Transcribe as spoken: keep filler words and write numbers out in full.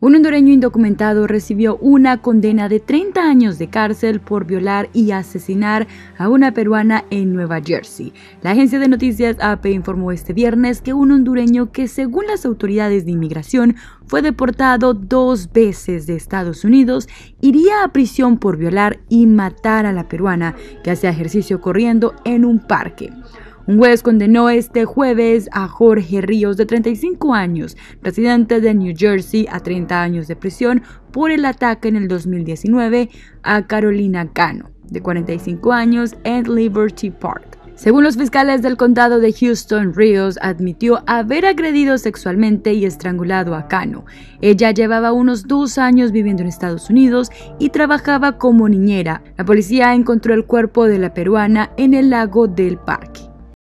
Un hondureño indocumentado recibió una condena de treinta años de cárcel por violar y asesinar a una peruana en Nueva Jersey. La agencia de noticias A P informó este viernes que un hondureño que, según las autoridades de inmigración, fue deportado dos veces de Estados Unidos, iría a prisión por violar y matar a la peruana que hacía ejercicio corriendo en un parque. Un juez condenó este jueves a Jorge Ríos, de treinta y cinco años, residente de New Jersey, a treinta años de prisión por el ataque en el dos mil diecinueve a Carolina Cano, de cuarenta y cinco años, en Liberty Park. Según los fiscales del condado de Houston, Ríos admitió haber agredido sexualmente y estrangulado a Cano. Ella llevaba unos dos años viviendo en Estados Unidos y trabajaba como niñera. La policía encontró el cuerpo de la peruana en el lago del parque.